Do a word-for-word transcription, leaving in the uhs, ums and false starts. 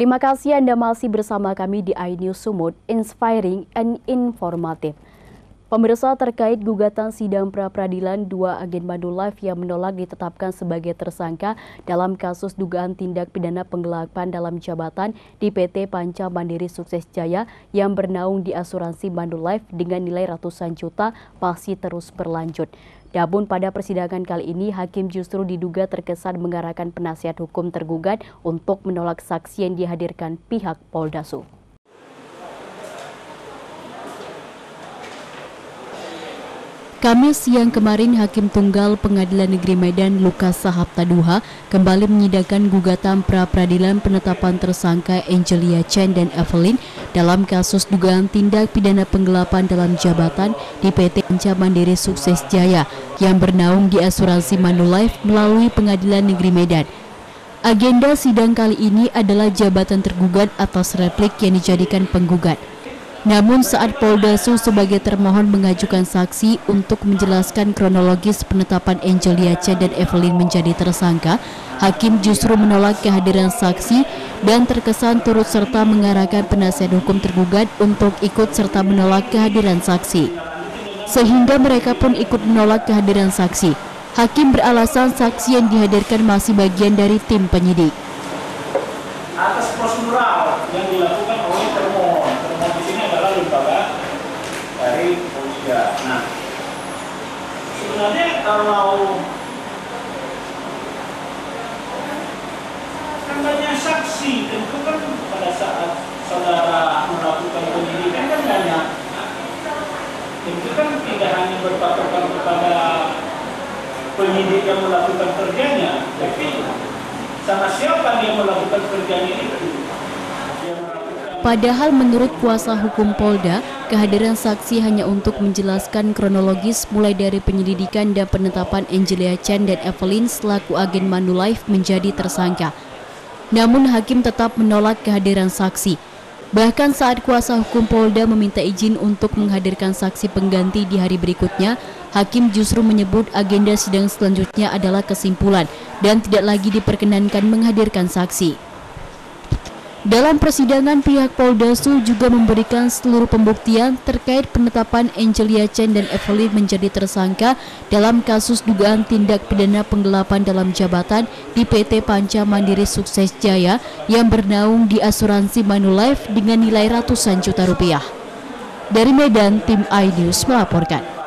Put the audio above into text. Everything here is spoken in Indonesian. Terima kasih Anda masih bersama kami di iNews Sumut, Inspiring and Informative. Pemirsa, terkait gugatan sidang pra-peradilan dua agen Manulife yang menolak ditetapkan sebagai tersangka dalam kasus dugaan tindak pidana penggelapan dalam jabatan di P T Panca Mandiri Sukses Jaya yang bernaung di asuransi Manulife dengan nilai ratusan juta pasti terus berlanjut. Namun pada persidangan kali ini, hakim justru diduga terkesan mengarahkan penasihat hukum tergugat untuk menolak saksi yang dihadirkan pihak Polda Sumut. Kamis siang kemarin, Hakim Tunggal Pengadilan Negeri Medan Lukas Sahab Taduha kembali menyidangkan gugatan pra-peradilan penetapan tersangka Angelia Chen dan Evelyn dalam kasus dugaan tindak pidana penggelapan dalam jabatan di P T Panca Mandiri Sukses Jaya yang bernaung di asuransi Manulife melalui Pengadilan Negeri Medan. Agenda sidang kali ini adalah jabatan tergugat atas replik yang dijadikan penggugat. Namun saat Polda Sumut sebagai termohon mengajukan saksi untuk menjelaskan kronologis penetapan Angelia Chen dan Evelyn menjadi tersangka, hakim justru menolak kehadiran saksi dan terkesan turut serta mengarahkan penasihat hukum tergugat untuk ikut serta menolak kehadiran saksi. Sehingga mereka pun ikut menolak kehadiran saksi. Hakim beralasan saksi yang dihadirkan masih bagian dari tim penyidik. Atas prosedural yang dilakukan oleh termohon, termohon di sini adalah lembaga dari Polda. Nah, sebenarnya kalau katanya saksi, tentu kan pada saat saudara melakukan penyidikan kan banyak, tentu kan tidak hanya berpatokan kepada penyidik yang melakukan kerjanya, tapi sama siapa yang melakukan kerjanya itu. Padahal menurut kuasa hukum Polda, kehadiran saksi hanya untuk menjelaskan kronologis mulai dari penyelidikan dan penetapan Angelia Chen dan Evelyn selaku agen Manulife menjadi tersangka. Namun hakim tetap menolak kehadiran saksi. Bahkan saat kuasa hukum Polda meminta izin untuk menghadirkan saksi pengganti di hari berikutnya, hakim justru menyebut agenda sidang selanjutnya adalah kesimpulan dan tidak lagi diperkenankan menghadirkan saksi. Dalam persidangan, pihak Polda Sumut juga memberikan seluruh pembuktian terkait penetapan Angelia Chen dan Evelyn menjadi tersangka dalam kasus dugaan tindak pidana penggelapan dalam jabatan di P T Panca Mandiri Sukses Jaya yang bernaung di asuransi Manulife dengan nilai ratusan juta rupiah. Dari Medan, tim iNews melaporkan.